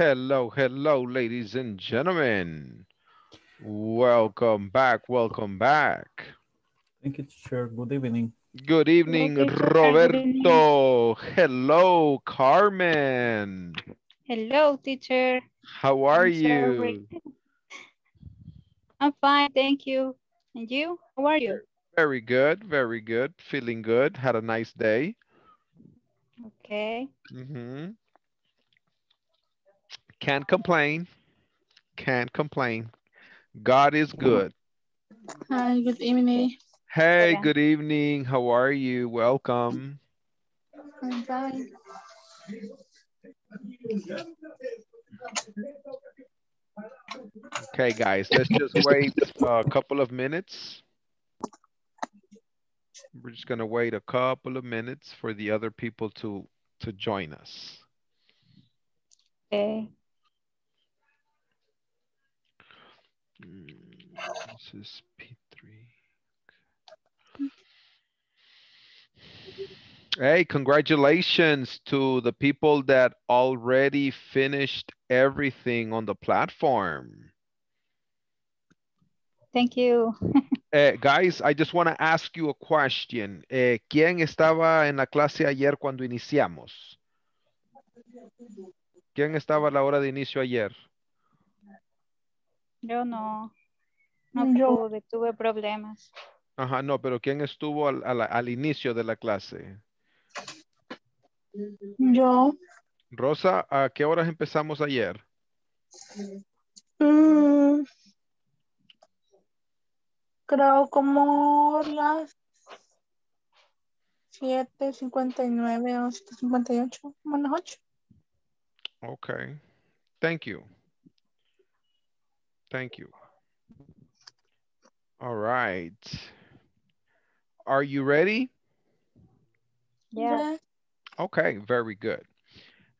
Hello, ladies and gentlemen. Welcome back. Thank you, teacher. Good evening, Roberto. Hello, Carmen. Hello, teacher. How are you? I'm fine, thank you. And you? How are you? Very good. Feeling good. Had a nice day. Okay. Mm-hmm. Can't complain. God is good. Hi, good evening. Hey, good evening. How are you? Welcome. I'm fine. Okay, guys, let's just wait a couple of minutes. We're just going to wait a couple of minutes for the other people to join us. Okay. This is P3. Hey, congratulations to the people that already finished everything on the platform. Thank you. Guys, I just want to ask you a question. ¿Quién estaba en la clase ayer cuando iniciamos? ¿Quién estaba a la hora de inicio ayer? Yo no. Tuve problemas. Ajá, no, pero ¿quién estuvo al inicio de la clase? Yo. Rosa, ¿a qué horas empezamos ayer? Creo como las 7:59 o 7:58, como las 8. Ok, thank you. All right. Are you ready? Yeah. Okay, very good.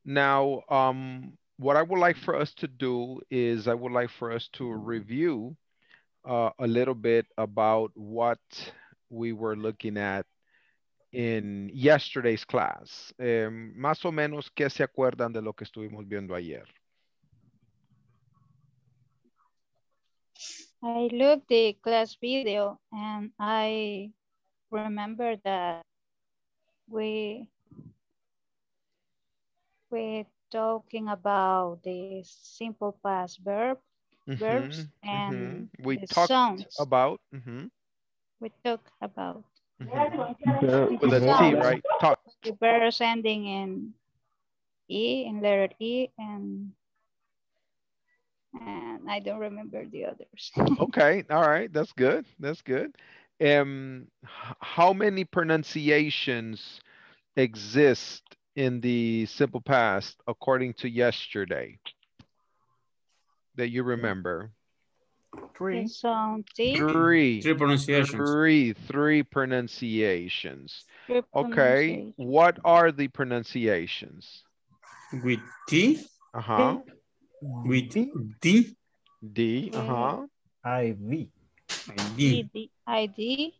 Now, what I would like for us to do is I would like for us to review a little bit about what we were looking at in yesterday's class. Más o menos, ¿qué se acuerdan de lo que estuvimos viendo ayer? I looked the class video and I remember that we're talking about the simple past verbs and we talked about with a T, right? Talk. The verbs ending in E, in letter E, and I don't remember the others. Okay, all right, that's good. How many pronunciations exist in the simple past according to yesterday that you remember? Three pronunciations. Okay, what are the pronunciations? With T. Uh-huh. With D. Uh-huh. I D.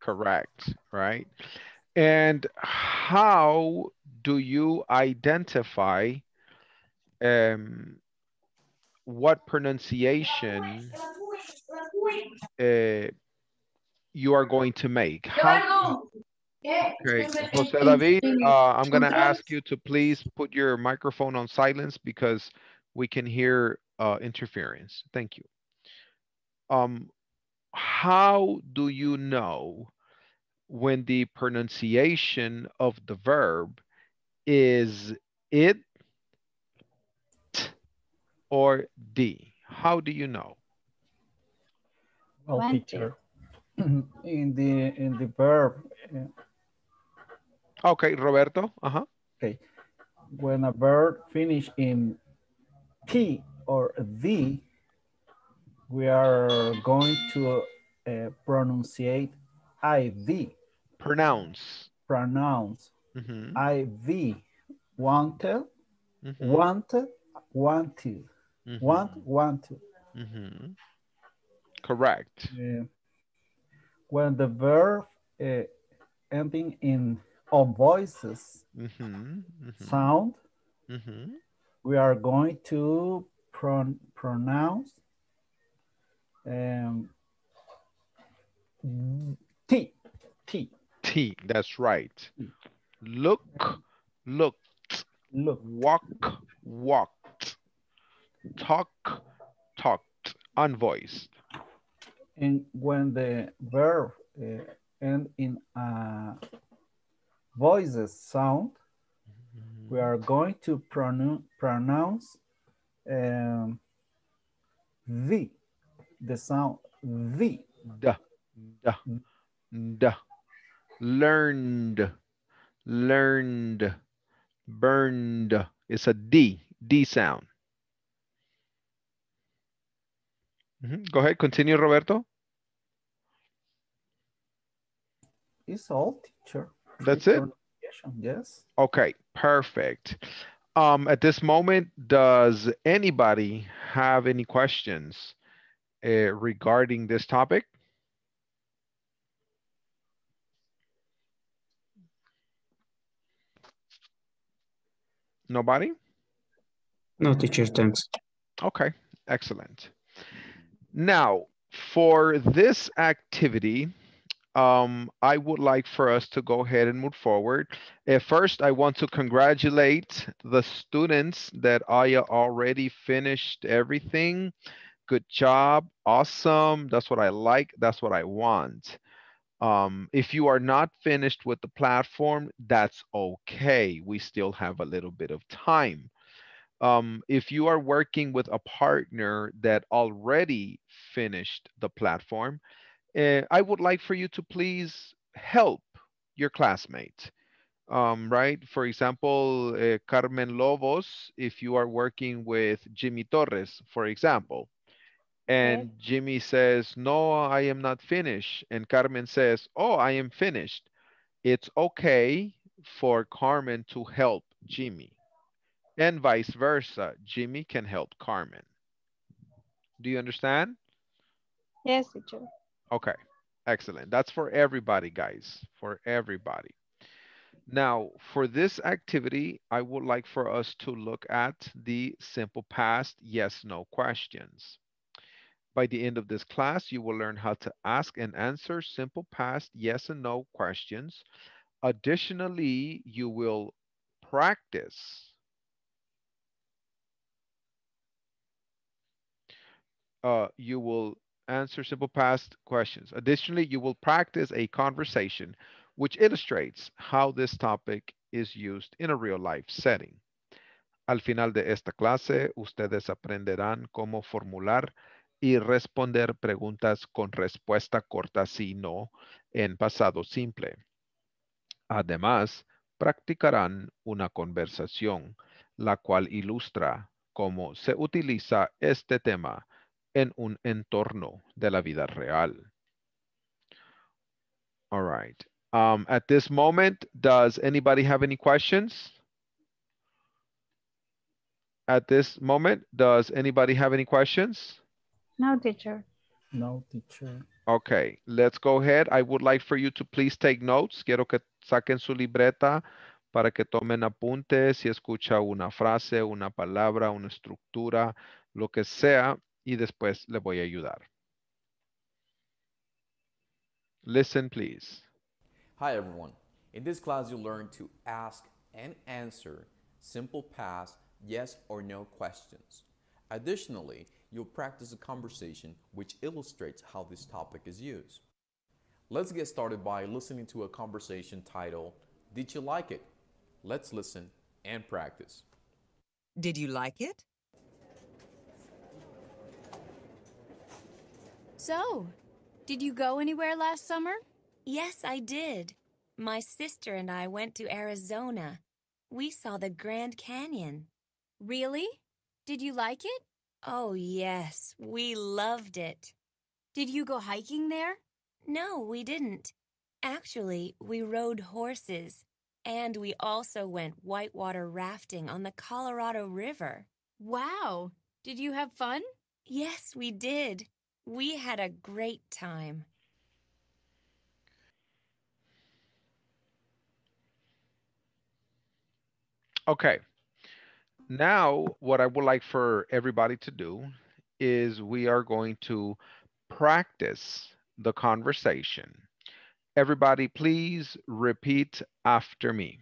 Correct, right? And how do you identify what pronunciation you are going to make? Okay, Jose David, I'm going to ask you to please put your microphone on silence because we can hear interference. Thank you. How do you know when the pronunciation of the verb is it, t, or d? How do you know? Well, teacher, in the verb. Okay, Roberto. Uh-huh. Okay. When a verb finish in T or D, we are going to pronunciate IV. Pronounce. Mm-hmm. IV. Wanted. Mm-hmm. Wanted. Mm-hmm. Wanted. Mm-hmm. Correct. When the verb ending in on voices, sound, we are going to pronounce T. T. T, that's right. T. Look, looked. Look. Walk, walked. Talk, talked. Unvoiced. And when the verb ends in a voices sound, we are going to pronounce V, the sound V. Duh, duh, duh. Learned, learned, burned. It's a D, D sound. Mm-hmm. Go ahead, continue, Roberto. It's all, teacher. That's it? Yes. Okay, perfect. At this moment, does anybody have any questions regarding this topic? Nobody? No, teacher, thanks. Okay, excellent. Now, for this activity, I would like for us to go ahead and move forward. First, I want to congratulate the students that I already finished everything. Good job, awesome. That's what I like, that's what I want. If you are not finished with the platform, that's okay. We still have a little bit of time. If you are working with a partner that already finished the platform, I would like for you to please help your classmate, right? For example, Carmen Lobos, if you are working with Jimmy Torres, for example, and okay. Jimmy says, no, I am not finished. And Carmen says, oh, I am finished. It's okay for Carmen to help Jimmy and vice versa. Jimmy can help Carmen. Do you understand? Yes, teacher. Okay, excellent. That's for everybody, guys, for everybody. Now, for this activity, I would like for us to look at the simple past yes/no questions. By the end of this class, you will learn how to ask and answer simple past yes and no questions. Additionally, you will practice answer simple past questions. Additionally, you will practice a conversation which illustrates how this topic is used in a real life setting. Al final de esta clase, ustedes aprenderán cómo formular y responder preguntas con respuesta corta sí, no en pasado simple. Además, practicarán una conversación, la cual ilustra cómo se utiliza este tema en un entorno de la vida real. All right. At this moment, does anybody have any questions? At this moment, does anybody have any questions? No, teacher. No, teacher. Okay, let's go ahead. I would like for you to please take notes. Quiero que saquen su libreta para que tomen apuntes. Si escucha una frase, una palabra, una estructura, lo que sea, y después le voy a ayudar. Listen, please. Hi, everyone. In this class, you'll learn to ask and answer simple past yes or no questions. Additionally, you'll practice a conversation which illustrates how this topic is used. Let's get started by listening to a conversation titled, Did You Like It? Let's listen and practice. Did you like it? So, did you go anywhere last summer? Yes, I did. My sister and I went to Arizona. We saw the Grand Canyon. Really? Did you like it? Oh, yes, we loved it. Did you go hiking there? No, we didn't. Actually, we rode horses, and we also went whitewater rafting on the Colorado River. Wow! Did you have fun? Yes, we did. We had a great time. Okay, Now, what I would like for everybody to do is we are going to practice the conversation. Everybody, please repeat after me.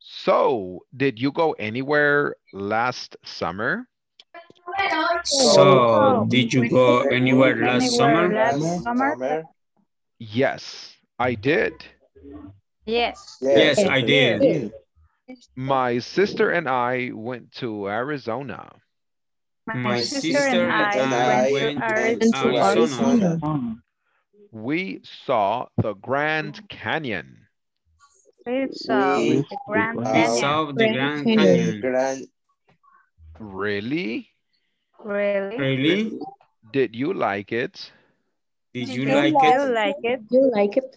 So, did you go anywhere last summer? So, did you go anywhere last summer? Yes, I did. Yes, I did. My sister and I went to Arizona. My sister and I went to Arizona. We saw the Grand Canyon. We saw the Grand Canyon. Really? Really? Did you like it? Did you like it?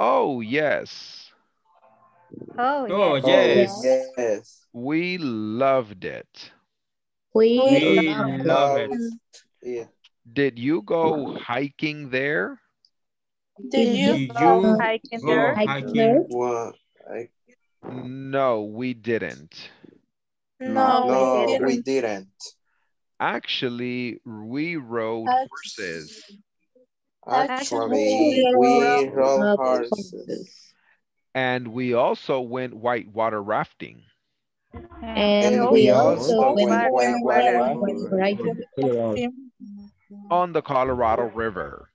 Oh, yes. Oh, yes. We loved it. We loved it. Did you go hiking there? Did you go hiking there? No, we didn't. No, we didn't. Actually, we rode horses. Actually, we rode horses. And we also went whitewater rafting. And we also went whitewater rafting. On the Colorado River.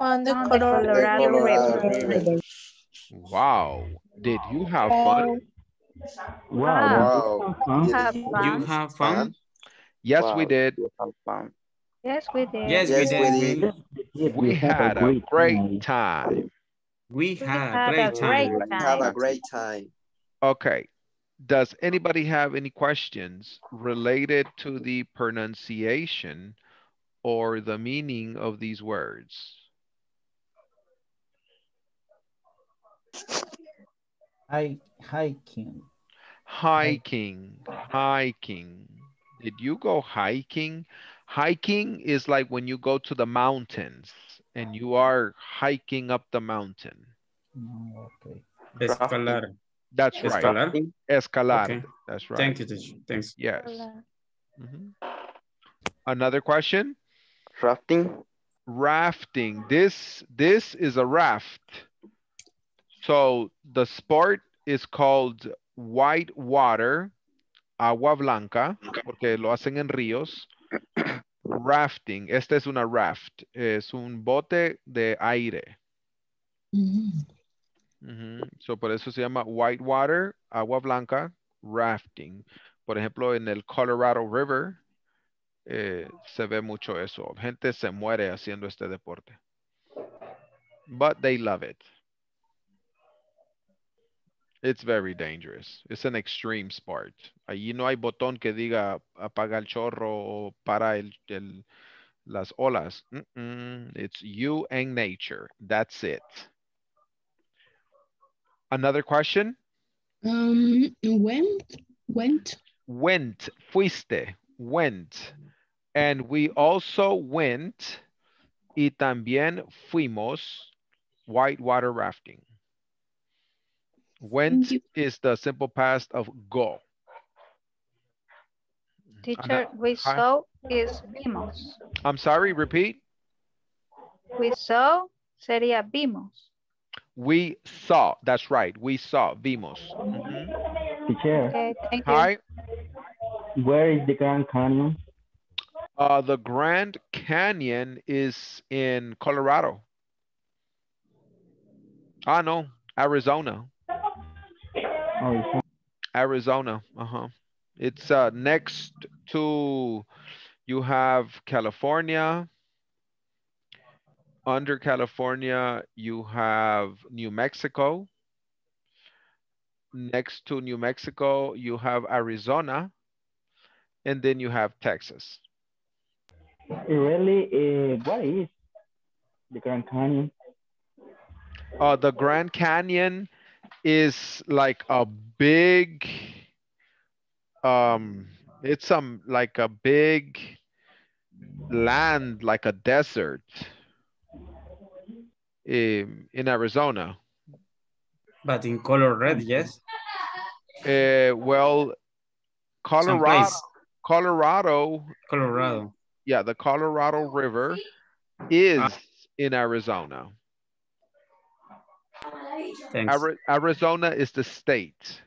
On the Colorado River. Wow. Did you have fun? Wow. Did you have fun? Yes, wow. We did. Yes, we did. We had a great time. We had a great time. Okay. Does anybody have any questions related to the pronunciation or the meaning of these words? Hiking. Did you go hiking? Hiking is like when you go to the mountains and you are hiking up the mountain. Okay. Escalar. That's right. Escalar. Escalar. Okay. That's right. Thank you, teacher. Thanks. Yes. Another question? Rafting. Rafting. This is a raft. So the sport is called white water, agua blanca, porque lo hacen en ríos. Rafting. Esta es una raft. Es un bote de aire. So por eso se llama white water, agua blanca, rafting. Por ejemplo, en el Colorado River se ve mucho eso. Gente se muere haciendo este deporte. But they love it. It's very dangerous. It's an extreme sport. Allí no hay botón que diga apaga el chorro o para las olas. It's you and nature. That's it. Another question? Went. Fuiste. Went. And we also went. Y también fuimos whitewater rafting. Went is the simple past of go. Teacher, we saw is vimos. I'm sorry, repeat. We saw sería vimos. We saw, that's right. We saw, vimos. Teacher. Okay, thank you. Hi. Where is the Grand Canyon? The Grand Canyon is in Colorado. Ah, no, Arizona. Arizona, It's next to, you have California. Under California, you have New Mexico. Next to New Mexico, you have Arizona. And then you have Texas. Really, what is the Grand Canyon? The Grand Canyon is like a big it's like a big land, like a desert in Arizona, but in color red. Yes, well, Colorado. Yeah, the Colorado River is in Arizona. Arizona is the state.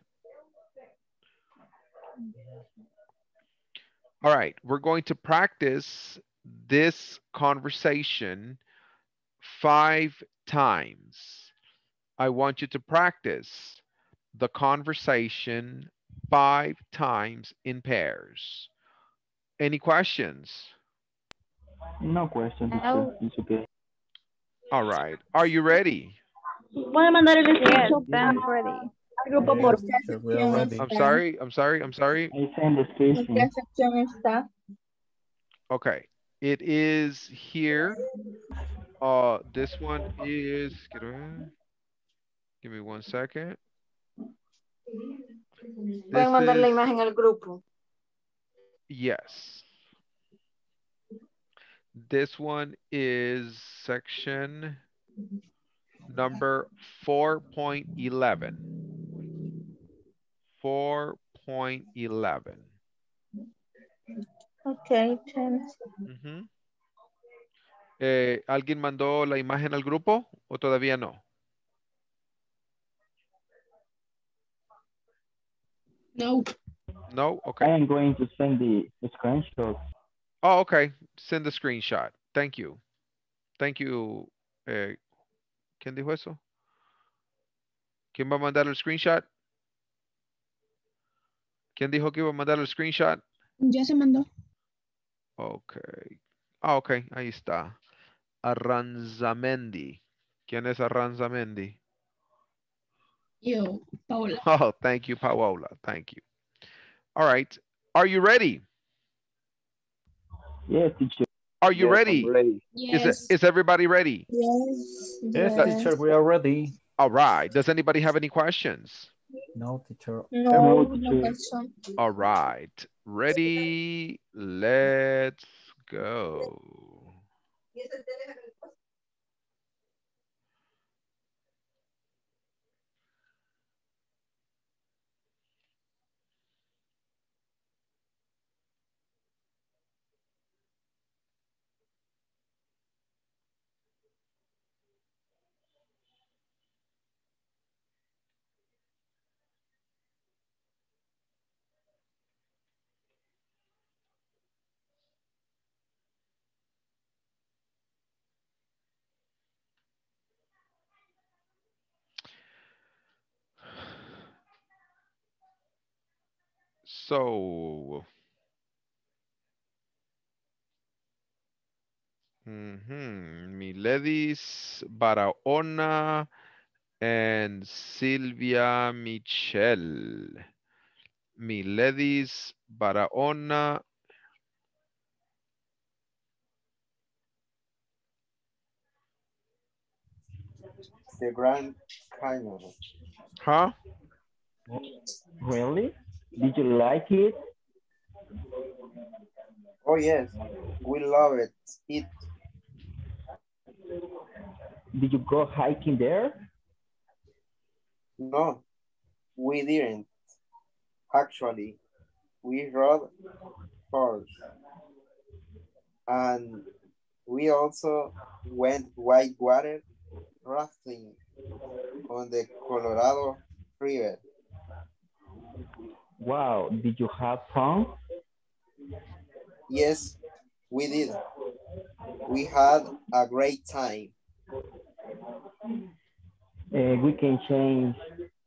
All right, we're going to practice this conversation 5 times. I want you to practice the conversation 5 times in pairs. Any questions? No questions. It's okay. All right. Are you ready? I'm sorry. Okay. It is here. This one is, give me 1 second. Pueden mandar la imagen al grupo. Yes. This one is section number 4.11. 4.11. Okay, James. ¿Alguien mandó la imagen al grupo o todavía no? No. No? Okay. I am going to send the screenshot. Oh, okay. Send the screenshot. Thank you. Thank you. ¿Quién dijo eso? ¿Quién va a mandar el screenshot? ¿Quién dijo que iba a mandar el screenshot? Ya se mandó. Okay. Ah, ok. Ahí está. Aranzamendi. ¿Quién es Aranzamendi? Yo, Paola. Oh, thank you, Paola. Thank you. All right. Are you ready? Yes, teacher. Are you ready? Ready. Yes. Is everybody ready? Yes. Yes, teacher. We are ready. All right. Does anybody have any questions? No, teacher. No, no question. All right. Ready? Let's go. So, Miledis Barahona and Sylvia Michel. Miledis Barahona. The Grand Canyon. Huh? Really? Did you like it? Oh, yes. We love it. Did you go hiking there? No, we didn't. Actually, we rode horse. And we also went whitewater rafting on the Colorado River. Wow, did you have fun? Yes, we did. We had a great time. We can change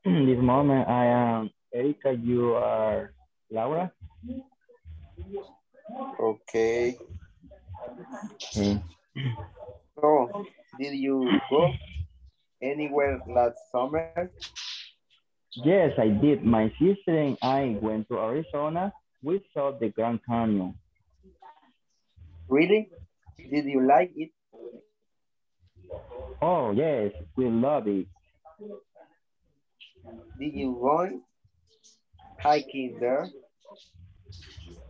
this moment. I am Erica, you are Laura. Okay. So, did you go anywhere last summer? Yes, I did. My sister and I went to Arizona. We saw the Grand Canyon. Really? Did you like it? Oh, yes. We love it. Did you go hiking there?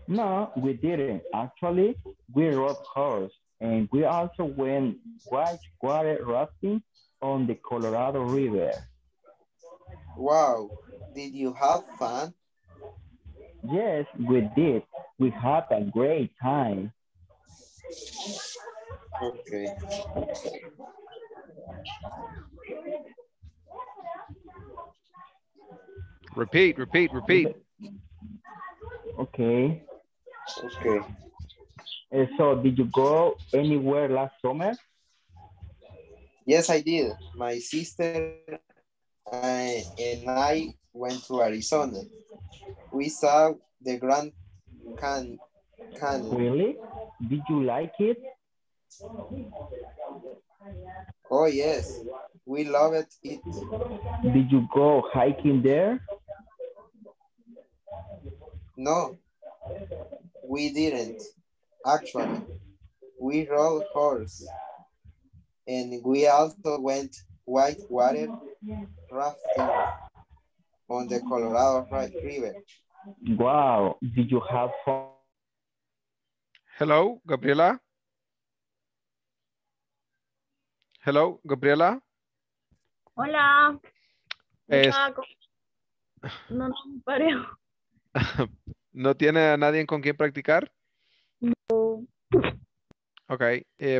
No, we didn't. Actually, we rode horse. And we also went whitewater rafting on the Colorado River. Wow, did you have fun? Yes, we did. We had a great time. Okay. Repeat. Okay. Okay. So, did you go anywhere last summer? Yes, I did. My sister and I went to Arizona. We saw the Grand Canyon. Really? Did you like it? Oh, yes. We loved it. Did you go hiking there? No, we didn't. Actually, we rode horses. And we also went whitewater rafting on the Colorado River. Wow, did you have fun? Hello, Gabriela? Hello, Gabriela? Hola. No, pareo. ¿No tiene a nadie con quien practicar? No. Ok,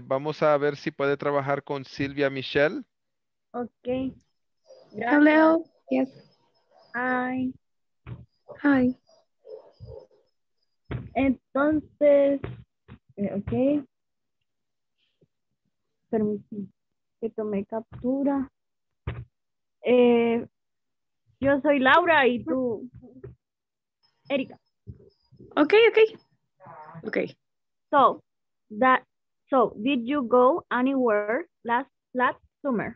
vamos a ver si puede trabajar con Sylvia Michel. Ok. Gracias. Hello. Yes. Hi. Hi. Entonces, ok. Permítame que tome captura. Yo soy Laura y tú... Erica. Okay. So did you go anywhere last summer?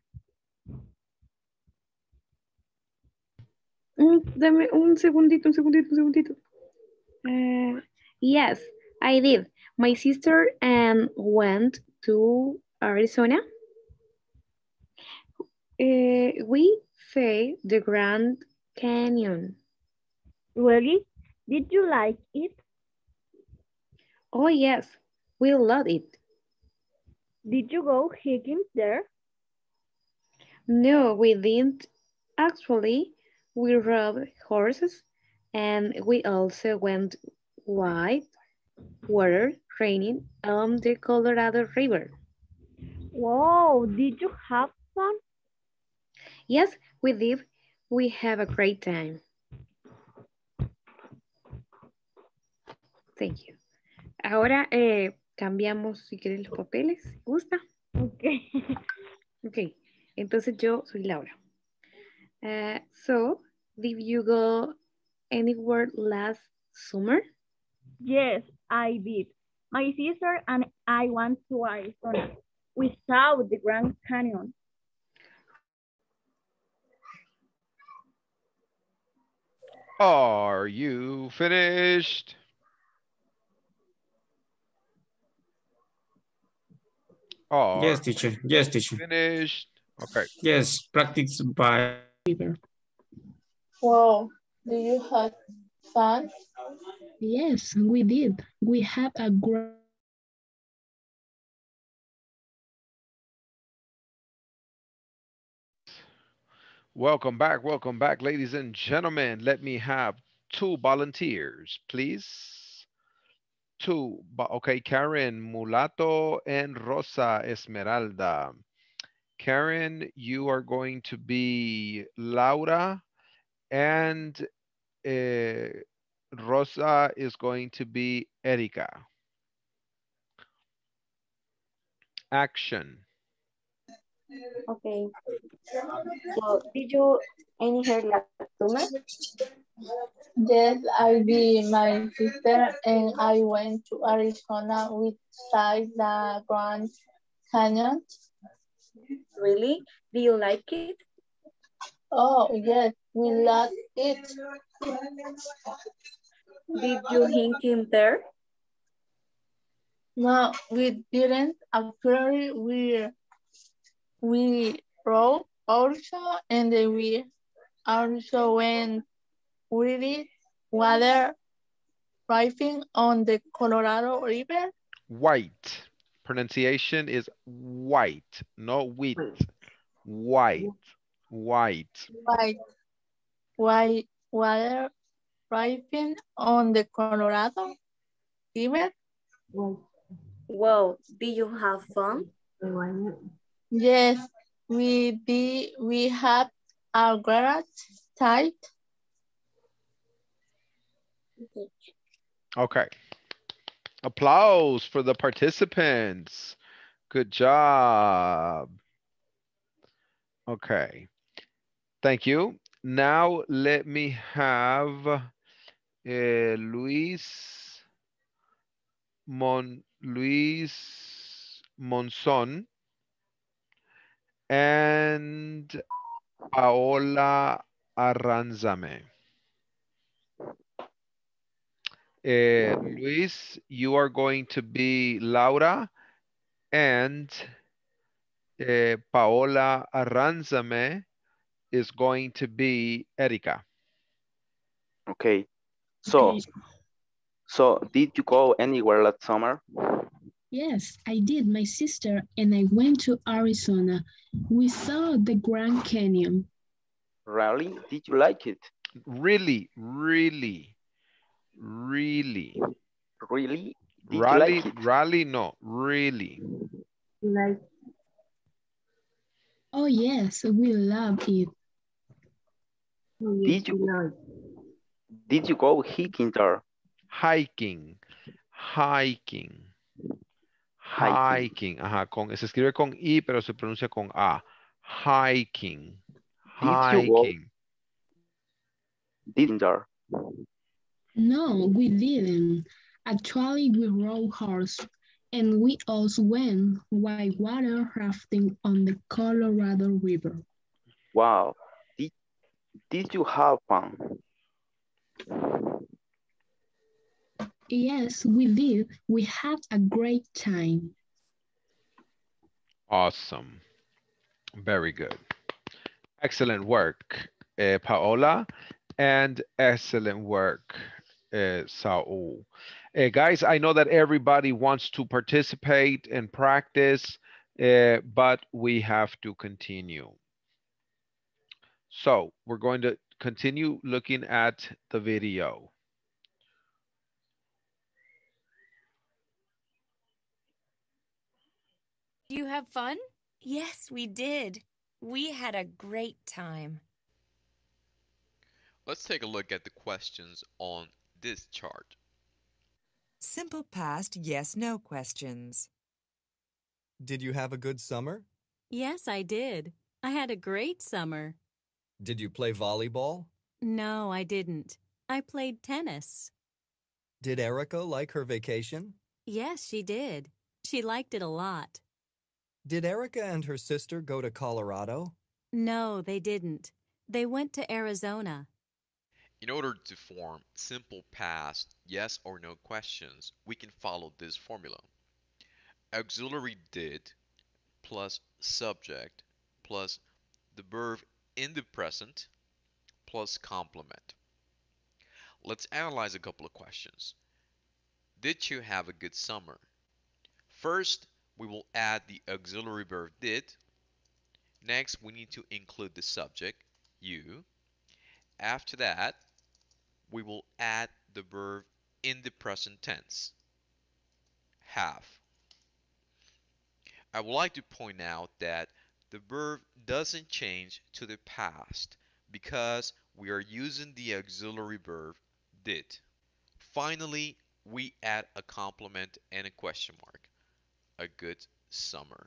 Dame un segundito. Yes, I did. My sister and went to Arizona. We say the Grand Canyon. Really? Did you like it? Oh, yes. We loved it. Did you go hiking there? No, we didn't. Actually, we rode horses and we also went white water rafting on the Colorado River. Wow, did you have fun? Yes, we did. We have a great time. Thank you. Ahora cambiamos, si quieren, los papeles. ¿Gusta? Ok. Entonces yo soy Laura. So, did you go anywhere last summer? Yes, I did. My sister and I went to Arizona. We saw the Grand Canyon. Are you finished? Oh, yes, teacher. Yes, teacher. Finished. Okay. Yes, practice by. Wow, do you have fun? Yes, we did. We had a great. Welcome back, ladies and gentlemen. Let me have two volunteers, please. Okay, Karen Mulato and Rosa Esmeralda. Karen, you are going to be Laura, and Rosa is going to be Erica. Action. Okay. So, did you anywhere last summer? Yes, I did. My sister and I went to Arizona with the Grand Canyon. Really? Do you like it? Oh, yes, we love it. Did you hike in there? No, we didn't. Actually, we rode also, and we also went water rafting on the Colorado River. White. Pronunciation is white, not wheat. White. White water arriving on the Colorado River. Wow, did you have fun? Yes, we did. We had our garage tight. Okay. Applause for the participants. Good job. Okay. Thank you. Now let me have Luis Monzon and Paola Aranzamendi. Luis, you are going to be Laura and Paola Aranzame is going to be Erica. Okay. So did you go anywhere last summer? Yes, I did. My sister and I went to Arizona. We saw the Grand Canyon. Really? Did you like it? Really? Really. Like. Oh yes, we love it. Did you go hiking there? Hiking. Ajá, se escribe con i, pero se pronuncia con a. Hiking. Didn't there? No, we didn't. Actually, we rode horse, and we also went white water rafting on the Colorado River. Wow. Did you have fun? Yes, we did. We had a great time. Awesome. Very good. Excellent work, Paola, and excellent work. Saul. Guys, I know that everybody wants to participate and practice, but we have to continue. So we're going to continue looking at the video. Did you have fun? Yes, we did. We had a great time. Let's take a look at the questions on this chart. Simple past yes/no questions. Did you have a good summer? Yes, I did. I had a great summer. Did you play volleyball? No, I didn't. I played tennis. Did Erica like her vacation? Yes, she did. She liked it a lot. Did Erica and her sister go to Colorado? No, they didn't. They went to Arizona. In order to form simple past yes or no questions, we can follow this formula. Auxiliary did plus subject plus the verb in the present plus complement. Let's analyze a couple of questions. Did you have a good summer? First, we will add the auxiliary verb did. Next, we need to include the subject, you. After that, we will add the verb in the present tense, have. I would like to point out that the verb doesn't change to the past because we are using the auxiliary verb did. Finally, we add a complement and a question mark, a good summer.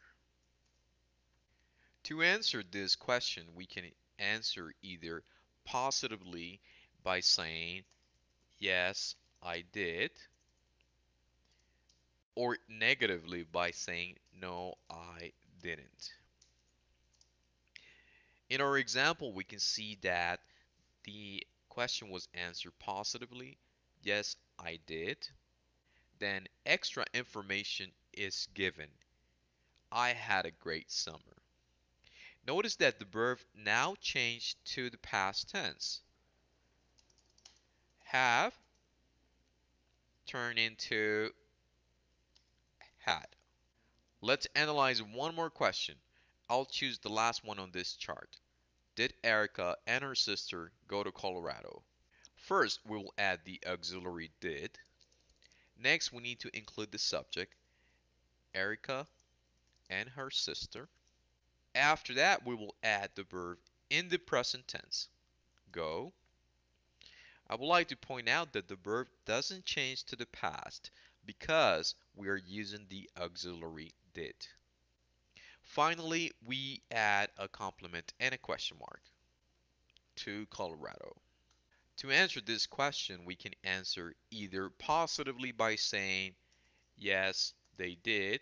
To answer this question, we can answer either positively by saying, yes, I did, or negatively by saying, no, I didn't. In our example, we can see that the question was answered positively, yes, I did. Then extra information is given. I had a great summer. Notice that the verb now changed to the past tense. Have turned into had. Let's analyze one more question. I'll choose the last one on this chart. Did Erica and her sister go to Colorado? First, we will add the auxiliary did. Next, we need to include the subject, Erica and her sister. After that, we will add the verb in the present tense, go. I would like to point out that the verb doesn't change to the past because we are using the auxiliary did. Finally, we add a complement and a question mark to Colorado. To answer this question, we can answer either positively by saying, yes, they did,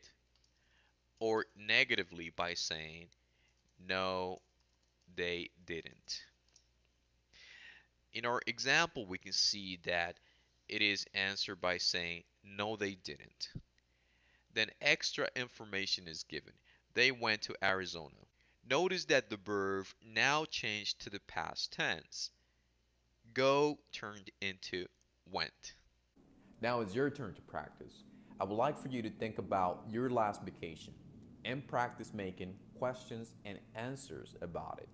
or negatively by saying, no, they didn't. In our example, we can see that it is answered by saying, no, they didn't. Then extra information is given. They went to Arizona. Notice that the verb now changed to the past tense. Go turned into went. Now it's your turn to practice. I would like for you to think about your last vacation and practice making questions and answers about it.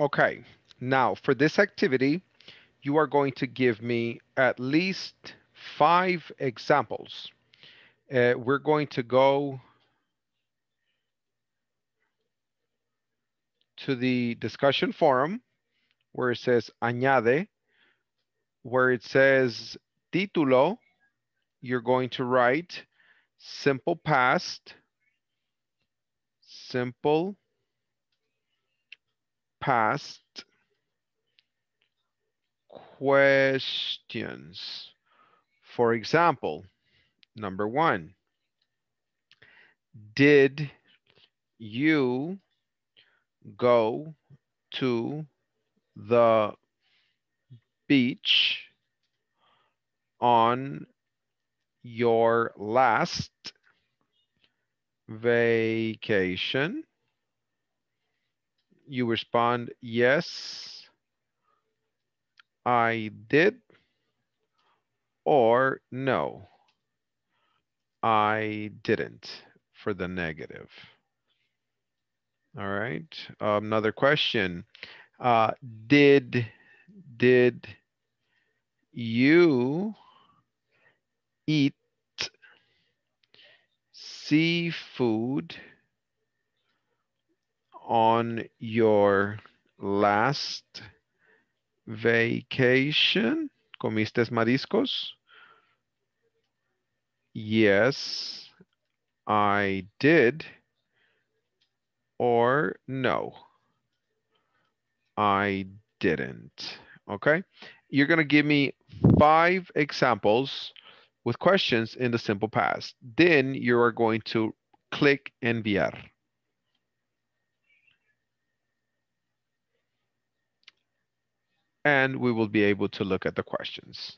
Okay, now for this activity, you are going to give me at least 5 examples. We're going to go to the discussion forum where it says Añade, where it says Título, you're going to write simple past, questions. For example, number 1, did you go to the beach on your last vacation? You respond, yes, I did, or no, I didn't for the negative. All right, another question. Did you eat seafood on your last vacation? ¿Comiste mariscos? Yes, I did, or no, I didn't. Okay, you're going to give me 5 examples with questions in the simple past. Then you are going to click enviar. And we will be able to look at the questions.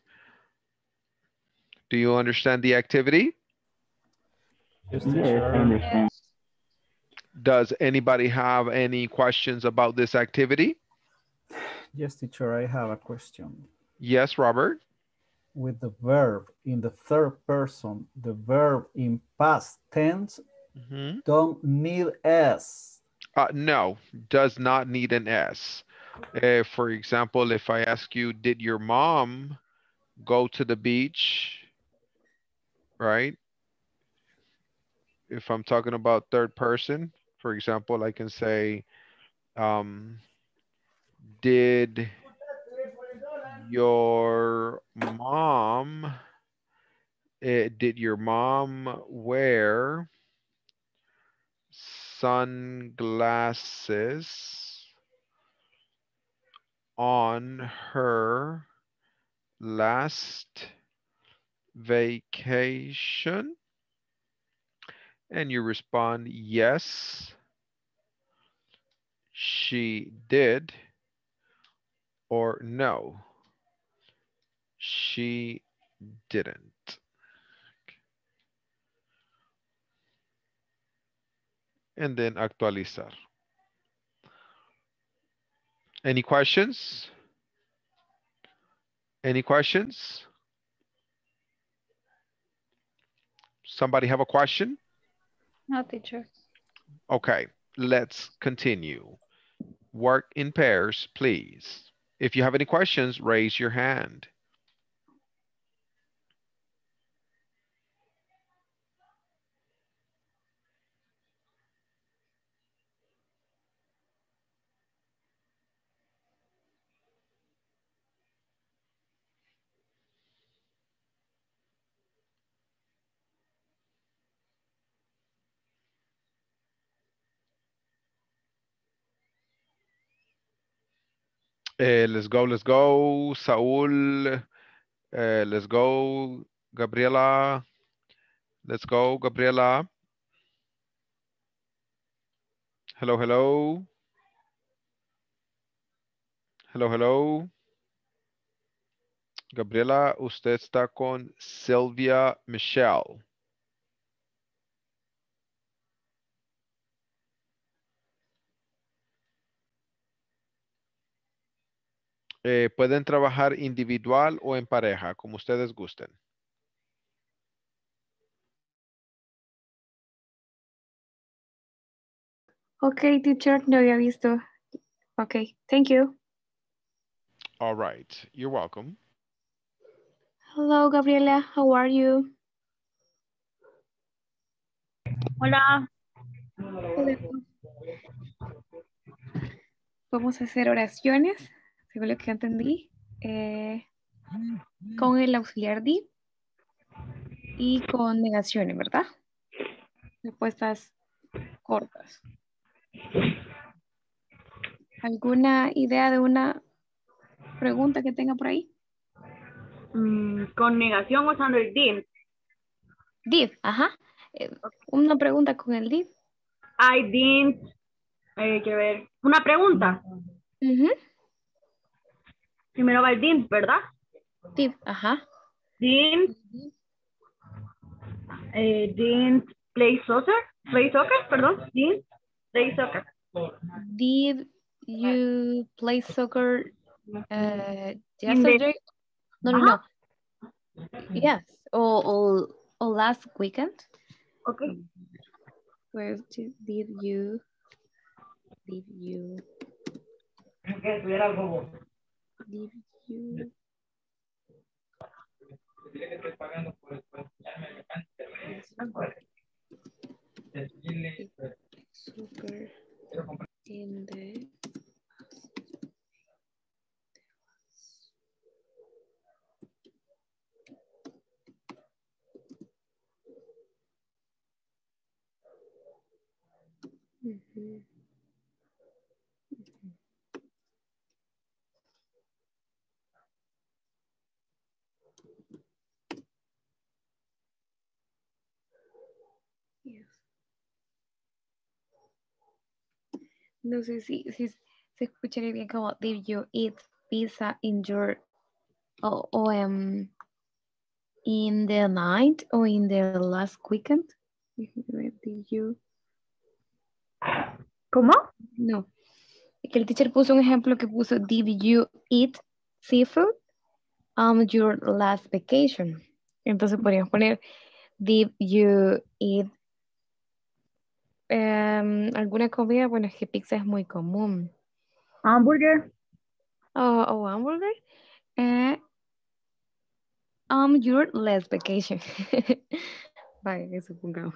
Do you understand the activity? Yes, teacher. I understand. Does anybody have any questions about this activity? Yes, teacher, I have a question. Yes, Robert. With the verb in the third person, the verb in past tense, don't need S. No, does not need an S. For example, if I ask you, did your mom go to the beach, right? If I'm talking about third person, for example, I can say, did your mom, wear sunglasses on her last vacation? And you respond, yes, she did, or no, she didn't. And then actualizar. Any questions? Any questions? Somebody have a question? No, teacher. Okay, let's continue. Work in pairs, please. If you have any questions, raise your hand. Let's go, Saul. Let's go, Gabriela. Let's go, Gabriela. Hello, hello. Hello, hello. Gabriela, usted está con Sylvia Michel. Pueden trabajar individual o en pareja, como ustedes gusten. Ok, teacher, no había visto. Ok, thank you. All right, you're welcome. Hello, Gabriela, how are you? Hola. Hola. Vamos a hacer oraciones. Según lo que entendí, con el auxiliar di y con negaciones, ¿verdad? Respuestas cortas. ¿Alguna idea de una pregunta que tenga por ahí? ¿Con negación o usando el did? Did, ajá. Una pregunta con el did. I didn't. Hay que ver. ¿Una pregunta? Uh-huh. Primero va el did, ¿verdad? Did, ajá. Did, did play soccer? Play soccer, perdón. Did play soccer. Did you play soccer yesterday? No, no, no. Yes, or last weekend. Okay. Where did you? Okay, estuviera algo. Did you super in the No sé si se escucharía bien como did you eat pizza in your in the night or in the last weekend? Did you? ¿Cómo? No. Que el teacher puso un ejemplo que puso did you eat seafood on your last vacation? Entonces podríamos poner did you eat alguna comida, bueno, es que pizza es muy común. Hamburger. Oh, hamburger. Your last vacation. Vaya, que supongamos.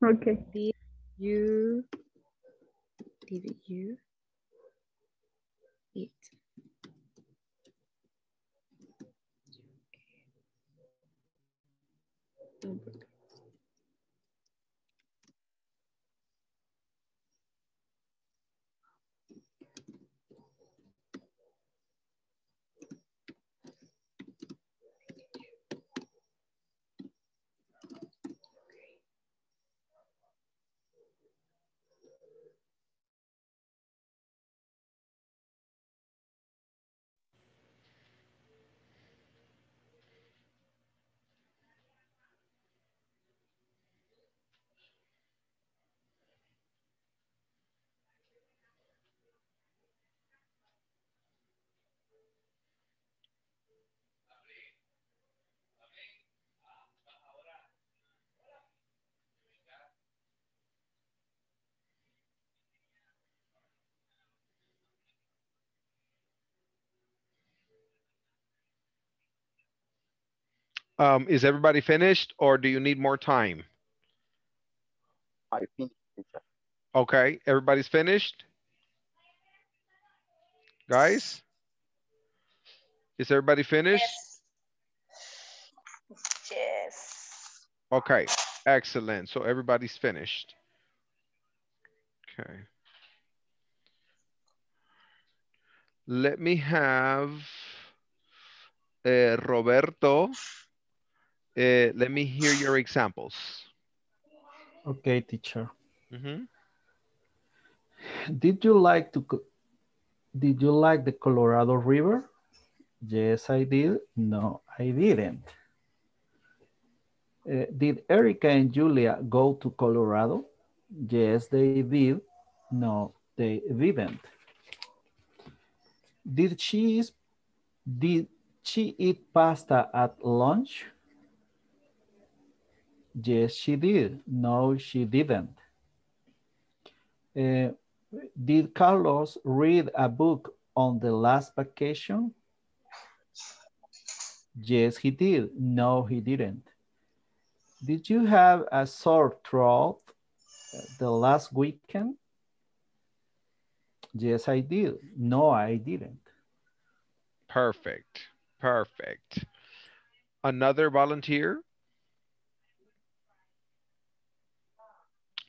Okay. Did you eat? Hamburger. Is everybody finished or do you need more time? I finished. Okay, everybody's finished? Guys? Is everybody finished? Yes. Yes. Okay, excellent. So everybody's finished. Okay. Let me have Roberto. Let me hear your examples. Okay, teacher. Mm-hmm. Did you like the Colorado River? Yes, I did. No, I didn't. Did Erica and Julia go to Colorado? Yes, they did. No, they didn't. Did she eat pasta at lunch? Yes, she did. No, she didn't. Did Carlos read a book on the last vacation? Yes, he did. No, he didn't. Did you have a sore throat the last weekend? Yes, I did. No, I didn't. Perfect. Perfect. Another volunteer?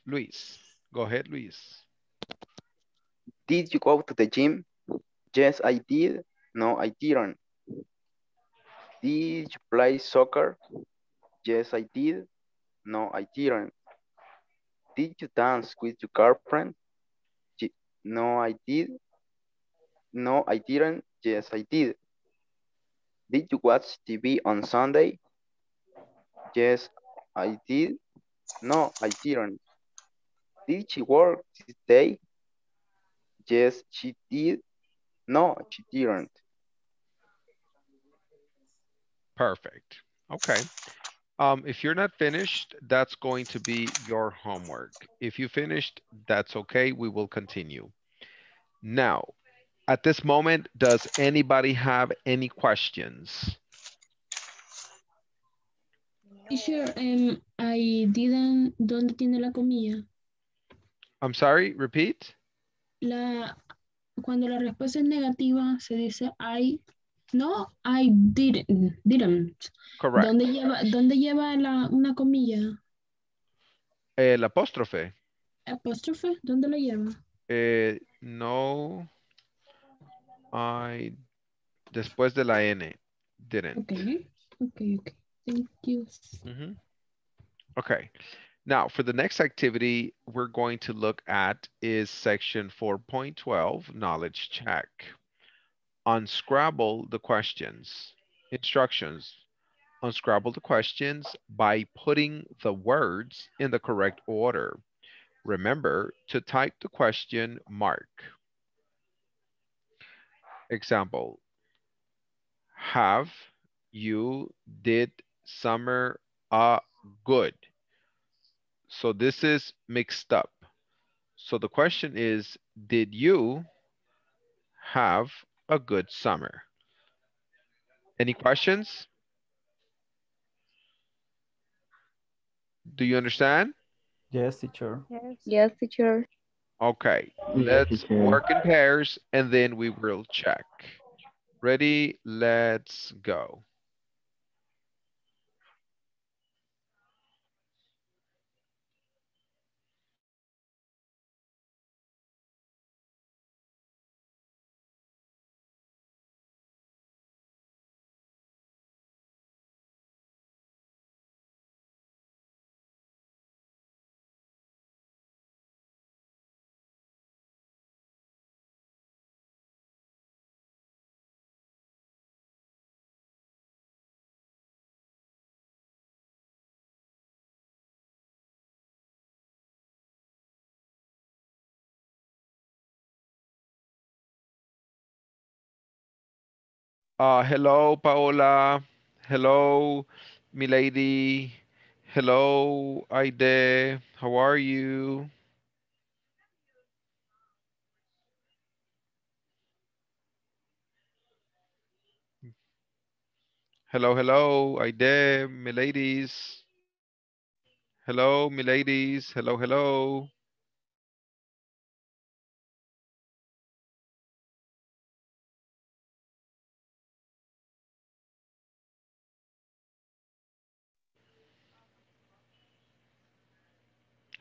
Luis. Go ahead, Luis. Did you go to the gym? Yes, I did. No, I didn't. Did you play soccer? Yes, I did. No, I didn't. Did you dance with your girlfriend? No, I did. No, I didn't. Yes, I did. Did you watch TV on Sunday? Yes, I did. No, I didn't. Did she work this day? Yes, she did. No, she didn't. Perfect. Okay. If you're not finished, that's going to be your homework. If you finished, that's okay. We will continue. Now, at this moment, does anybody have any questions? Sure. I didn't. ¿Dónde tiene la comida? I'm sorry, repeat. Cuando la respuesta es negativa, se dice I. No, I didn't. Correct. ¿Dónde lleva una comilla? El apóstrofe. ¿Apóstrofe? ¿Dónde lo lleva? No, I, después de la N, didn't. Okay, okay, okay. Thank you. Mm-hmm. Okay. Now, for the next activity we're going to look at is section 4.12, knowledge check. Unscramble the questions, instructions. Unscramble the questions by putting the words in the correct order. Remember to type the question mark. Example, have you did summer good? So this is mixed up. So the question is, did you have a good summer? Any questions? Do you understand? Yes, teacher. Yes, teacher. Okay, let's work in pairs and then we will check. Ready? Let's go. Hello, Paola. Hello, Milady. Hello, Aide. How are you? Hello, hello, Aide, Miledis. Hello, Miledis. Hello, hello.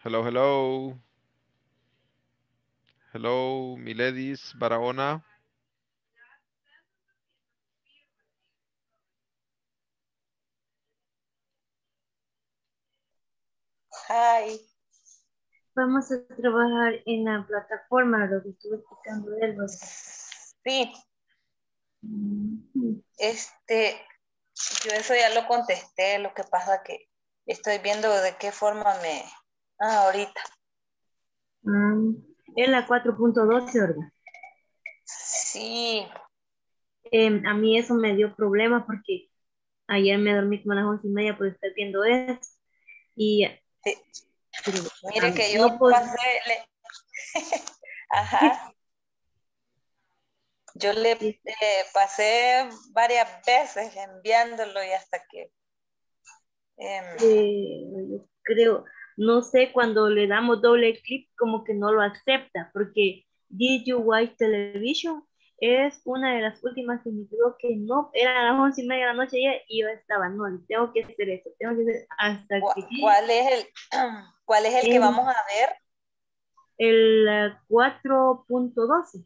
Hello, hello. Hello, Miledis Barahona. Hi. Vamos a trabajar en la plataforma, lo que estuve explicando del bosque. Sí. Yo eso ya lo contesté, lo que pasa que estoy viendo de qué forma me... ahorita. Es la 4.12, Olga. Sí. A mí eso me dio problemas porque ayer me dormí como a las 11:30 por estar viendo eso. Y... sí. Pero, mire que yo no pasé... Ajá. Yo le pasé varias veces enviándolo y hasta que... yo creo... No sé, cuando le damos doble clic, como que no lo acepta, porque Did You Watch Television es una de las últimas que me dijo que no, era a las 11:30 de la noche y yo estaba, no, tengo que hacer esto, tengo que hacer hasta que... ¿Cuál es el que vamos a ver? El 4.12.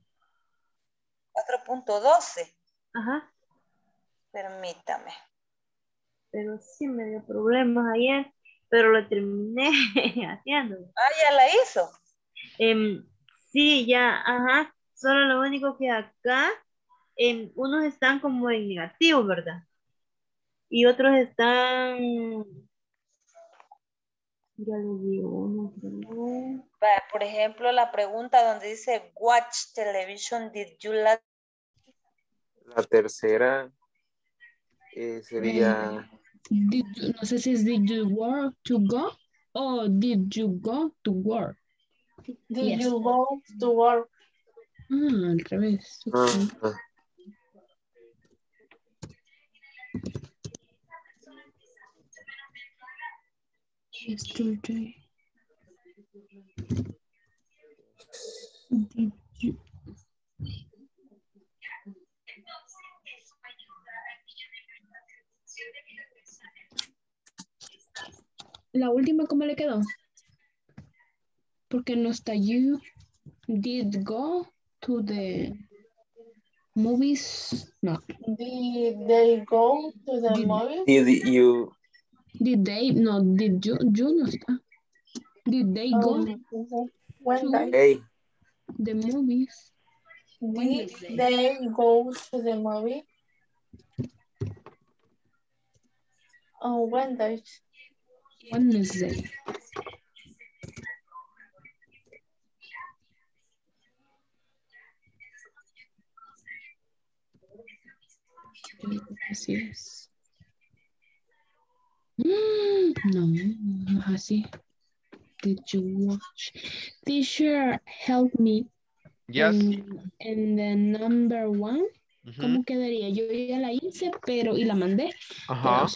4.12. Ajá. Permítame. Pero sí me dio problemas ayer. Pero lo terminé haciendo. Ah, ya la hizo. Sí, ya, ajá. Solo lo único que acá, unos están como en negativo, ¿verdad? Y otros están... Ya lo digo. Por ejemplo, la pregunta donde dice, watch television, did you like? La tercera sería... no sé si es did you work to go o did you go to work. Did you go to work. Al revés. Okay. Yesterday. Did you... La última, ¿cómo le quedó? Porque no está you did go to the movies. No. Did they go to the movies? Did you? Did they? No, did you? You no está. Did they go to the movies? Did they go to the movie? Oh, Wednesday. Wednesday. Así es. No, así. Did you watch? Teacher, help me. Yes. And the number one. ¿Cómo quedaría? Yo ya la hice, pero y la mandé. Ajá.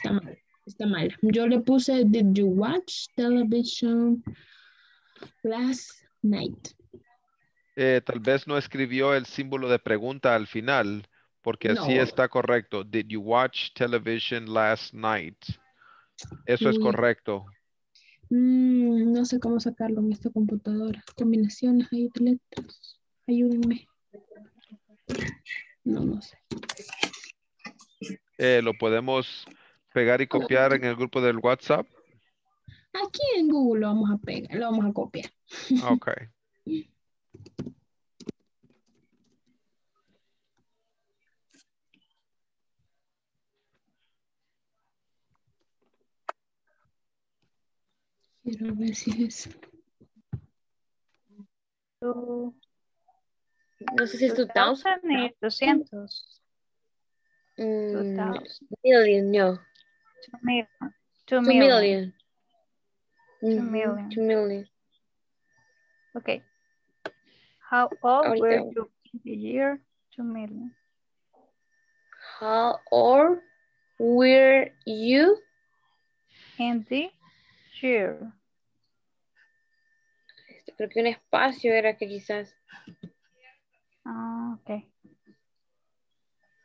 Está mal. Yo le puse, did you watch television last night? Tal vez no escribió el símbolo de pregunta al final, porque no. Así está correcto. Did you watch television last night? Eso es correcto. No sé cómo sacarlo en esta computadora. Combinaciones ahí de letras. Ayúdenme. No sé. Lo podemos... pegar y copiar en el grupo del WhatsApp. Aquí en Google lo vamos a pegar, lo vamos a copiar. Ok. Quiero ver si es. No sé si es 2000 o 200. 2 million, no. 2 million. 2 million. 2 million. Okay. How old were you in the year 2000? How old Were you in the chair? Creo que un espacio era que quizás. Ah, ok.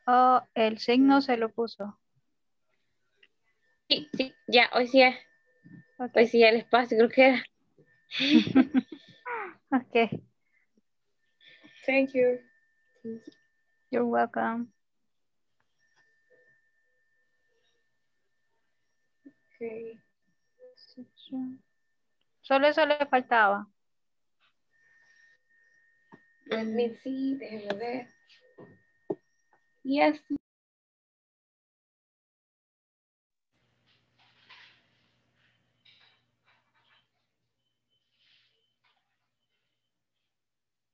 Oh, el signo se lo puso. Sí, sí, ya, hoy sí es. Okay. Hoy sí es el espacio, creo que era. Ok. Thank you. You're welcome. Okay. Solo eso le faltaba. Let me see, déjame ver. Yes.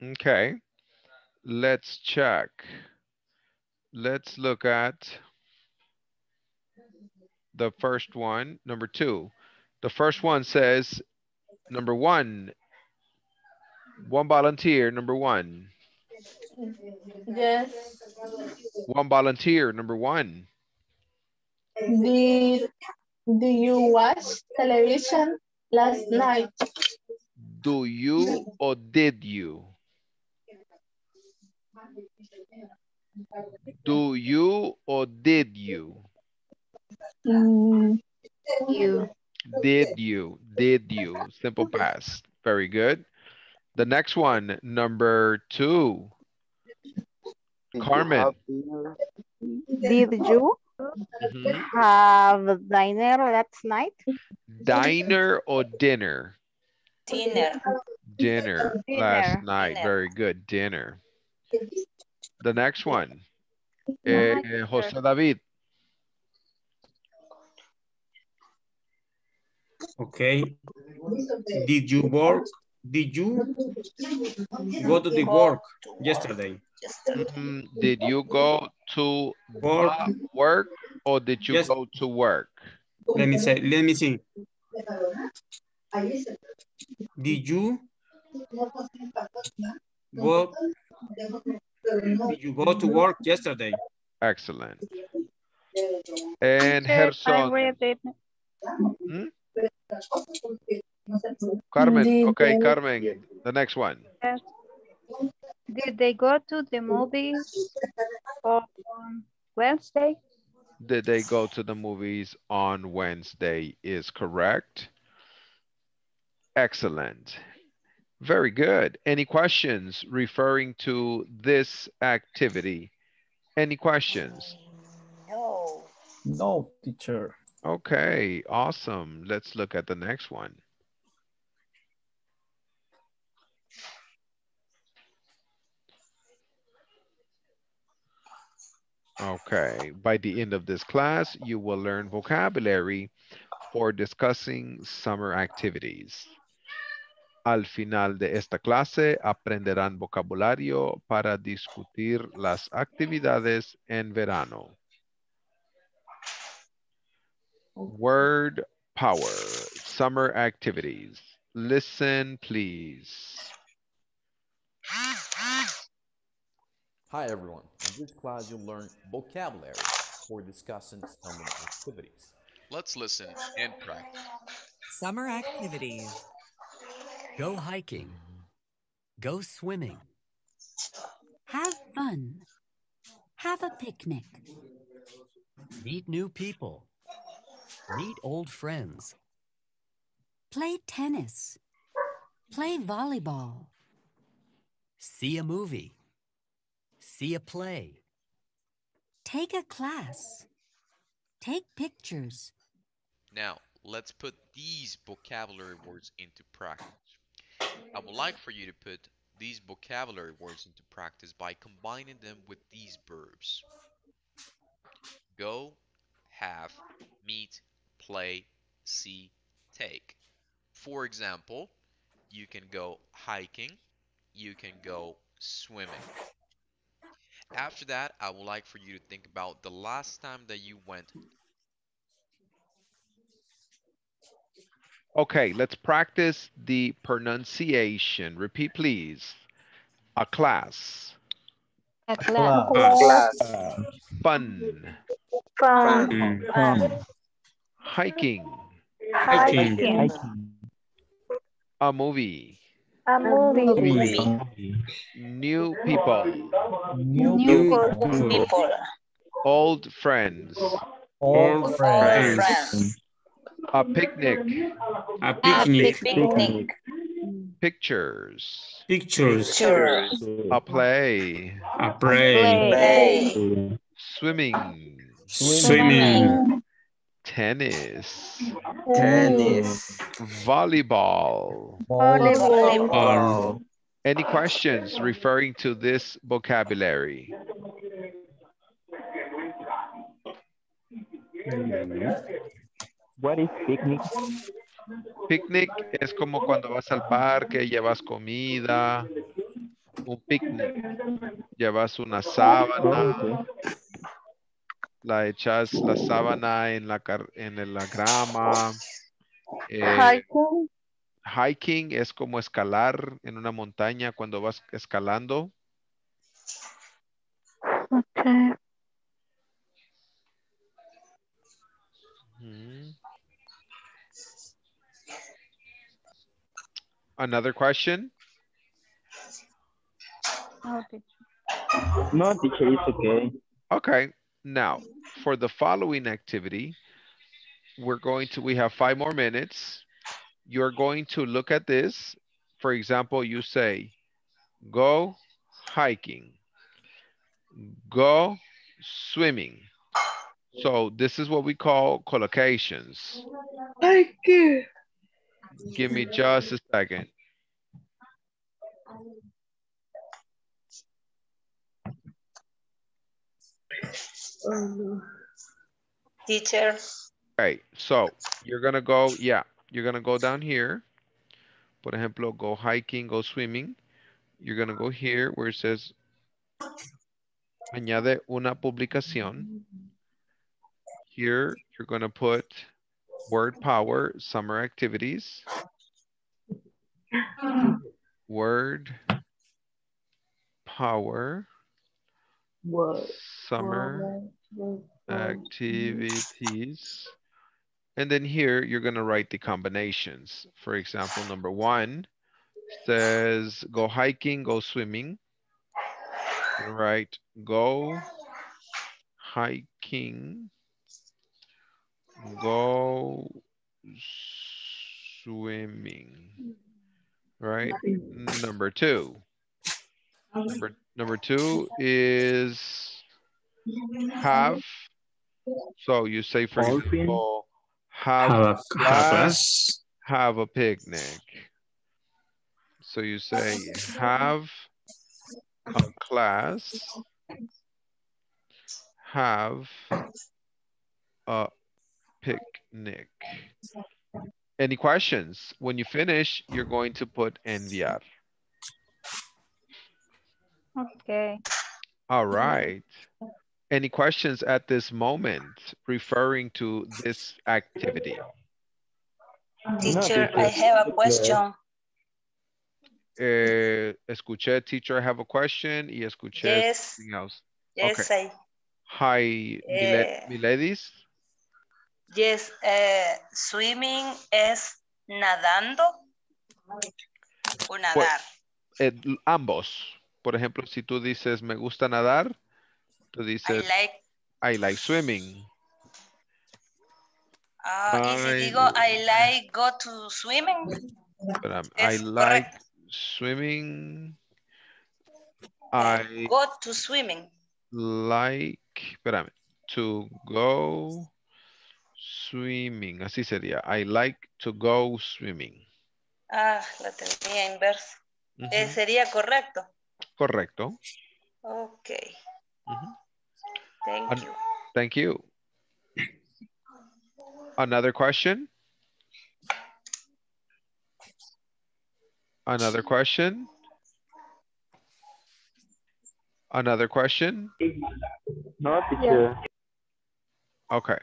Okay. Let's check. Let's look at the first one, number two. The first one says, number one, one volunteer, number one. Yes. One volunteer, number one. Do you watch television last night? Do you or did you? Do you or did you? You. Did you? Did you? Simple past. Very good. The next one, number two. Carmen. Did you have dinner last night? Diner or dinner? Dinner. Dinner last night. Dinner. Very good. Dinner. The next one. Jose David. Okay. Did you work? Did you go to the work yesterday? Did you go to work or did you go to work? Let me see. Did you go to work yesterday? Excellent. And Gerson. Carmen, okay, Carmen, the next one. Did they go to the movies on Wednesday? Did they go to the movies on Wednesday is correct. Excellent. Very good. Any questions referring to this activity? Any questions? No. No, teacher. Okay, awesome. Let's look at the next one. Okay, by the end of this class, you will learn vocabulary for discussing summer activities. Al final de esta clase, aprenderán vocabulario para discutir las actividades en verano. Word power, summer activities. Listen, please. Hi, everyone. In this class, you'll learn vocabulary for discussing summer activities. Let's listen and practice. Summer activities. Go hiking. Go swimming. Have fun. Have a picnic. Meet new people. Meet old friends. Play tennis. Play volleyball. See a movie. See a play. Take a class. Take pictures. Now, let's put these vocabulary words into practice. I would like for you to put these vocabulary words into practice by combining them with these verbs. Go, have, meet, play, see, take. For example, you can go hiking, you can go swimming. After that, I would like for you to think about the last time that you went. Okay, let's practice the pronunciation. Repeat, please. A class. A class. Fun. From. Hiking. A movie. New people. Old friends. A picnic. Pictures. A play. Swimming. Tennis. Volleyball. Any questions referring to this vocabulary? What is picnic? Picnic es como cuando vas al parque, llevas comida. Un picnic. Llevas una sábana. Oh, okay. La echas la sábana en la grama. Hiking es como escalar en una montaña cuando vas escalando. Okay. Another question? No, teacher, it's okay. Okay. Now, for the following activity, we have 5 more minutes. You're going to look at this. For example, you say, go hiking, go swimming. So this is what we call collocations. Thank you. Give me just a second. Teacher. All right, so you're gonna go down here. Por ejemplo, go hiking, go swimming. You're gonna go here where it says añade una publicación. Here you're gonna put word power summer activities. Word power. Summer activities. And then here you're going to write the combinations. For example, number 1 says go hiking, go swimming. All right, go hiking, go swimming. All right, number two is have. So you say, for example, have a picnic. So you say, have a class, have a picnic. Any questions? When you finish, you're going to put enviar. Okay. All right. Any questions at this moment referring to this activity? Teacher, I have a question. Escuché, teacher, I have a question. Y escuché something else. Yes, okay. Hi, Miledis. Yes, swimming es nadando o nadar. Pues, ambos. Por ejemplo, si tú dices, me gusta nadar, tú dices, I like swimming. Y si digo, I like go to swimming. I like correct. Swimming. I go to swimming. Like, espérame, to go swimming. Así sería, I like to go swimming. La tenía inversa. Sería correcto. Correcto. Okay. Thank you. Thank you. Another question? No, teacher. Okay.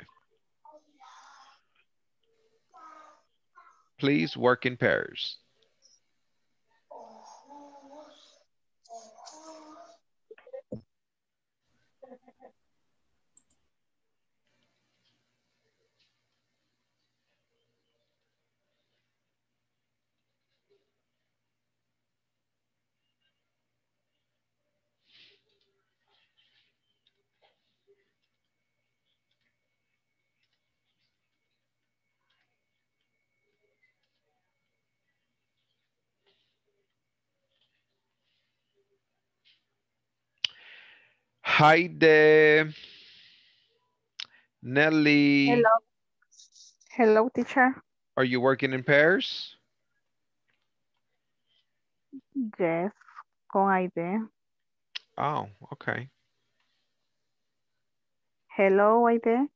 Please work in pairs. Aide, Nelly. Hello. Hello, teacher. Are you working in pairs? Yes, con Aide. Oh, okay. Hello, Aide.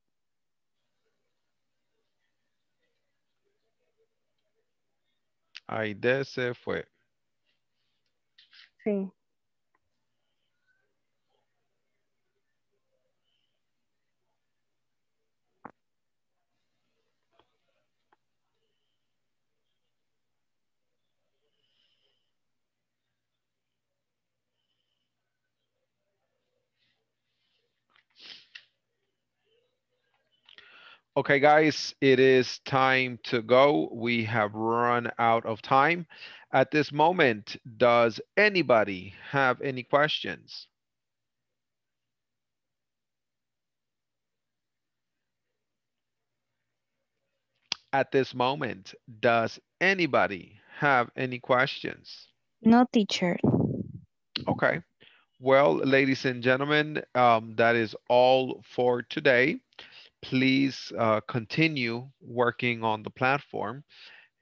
Aide se fue. Sí. Okay, guys, it is time to go. We have run out of time. At this moment, does anybody have any questions? At this moment, does anybody have any questions? No, teacher. Okay. Well, ladies and gentlemen, that is all for today. Please continue working on the platform.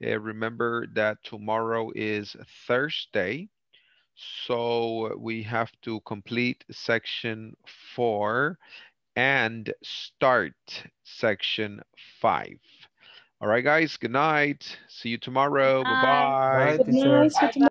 Remember that tomorrow is Thursday, so we have to complete section 4 and start section 5. All right, guys, good night. See you tomorrow. Bye-bye.